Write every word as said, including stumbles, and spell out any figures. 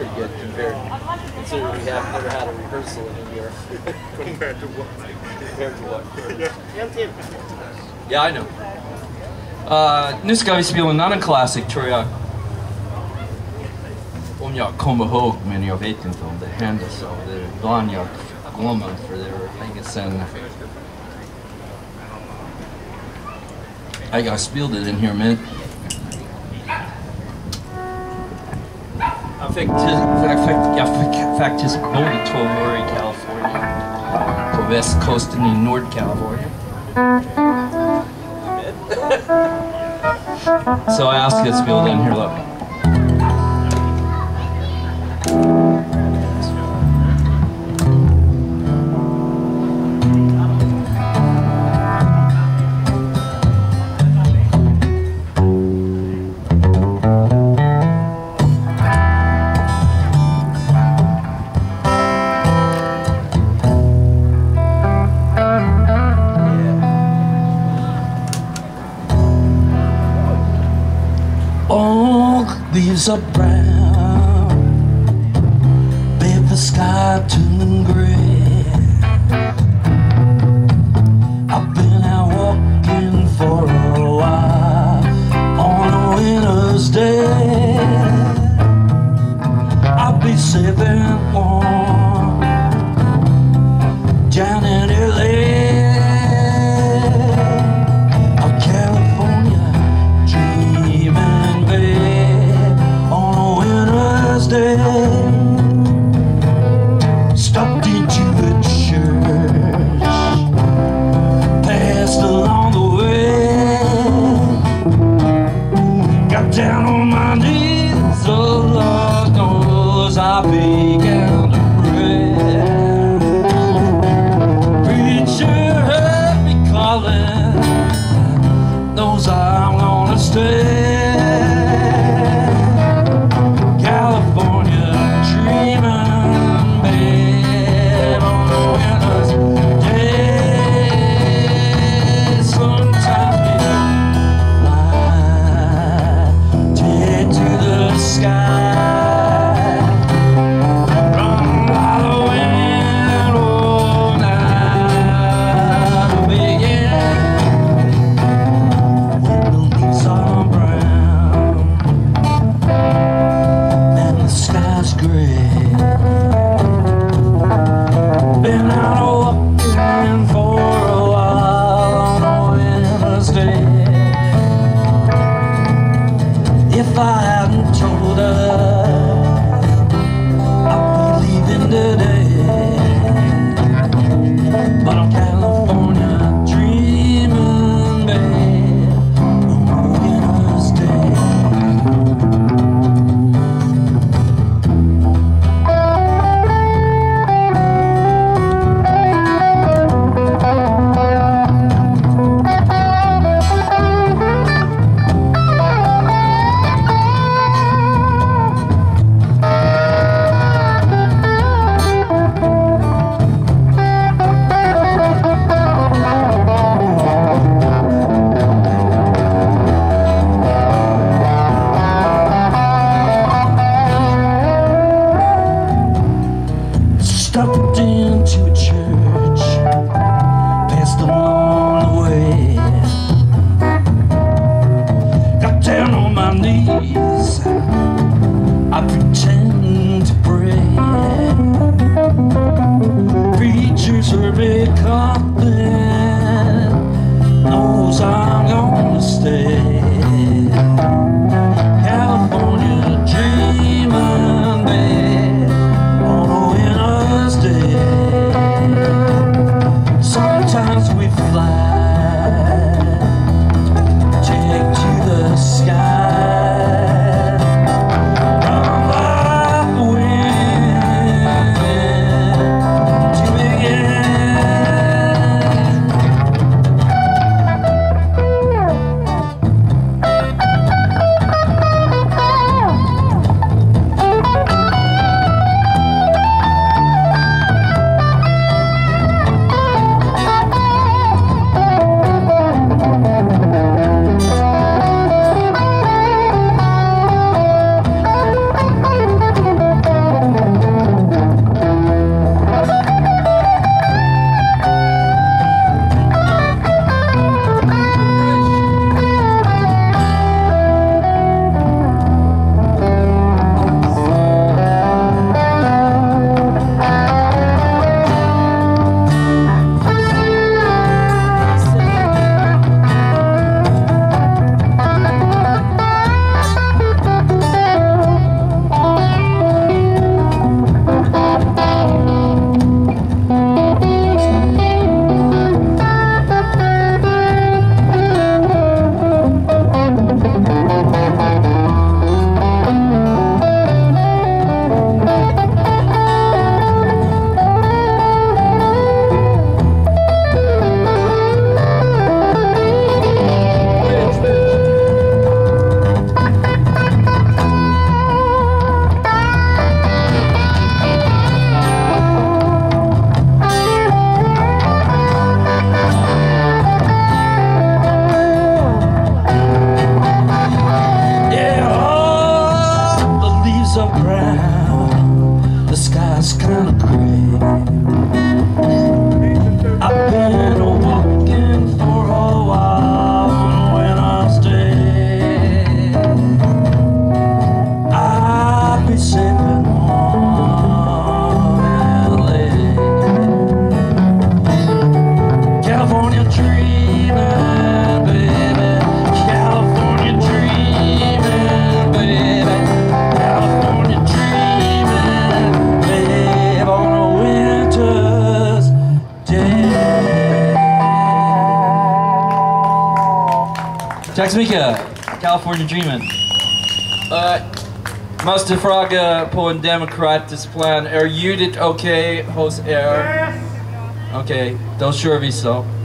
pretty good compared, considering we have never had a rehearsal in a year. Compared to what? Compared to what? Yeah, yeah, I know. Uh, nu ska vi spela en annan classic, tror jag. Om jag kommer ihåg, men jag vet inte om det hände så. Det är ibland jag glömmer, för det var länge sedan. I got spilled it in here, man. I think it's voted to Aurora, California. To West Coast and in North California. So I asked it spilled in here, look. Leaves are brown, paper sky turning gray. I've been out walking for a while on a winter's day. I'll be saving warm down in L A. Stopped into a church, passed along the way, got down on my knees, oh Lord knows I began to pray. Preacher heard me calling, knows I'm gonna stay. Tack så mycket! California Dreamin'. Uh, måste fråga på en demokratisk plan, är ljudet okej hos er? Okej, då kör vi så.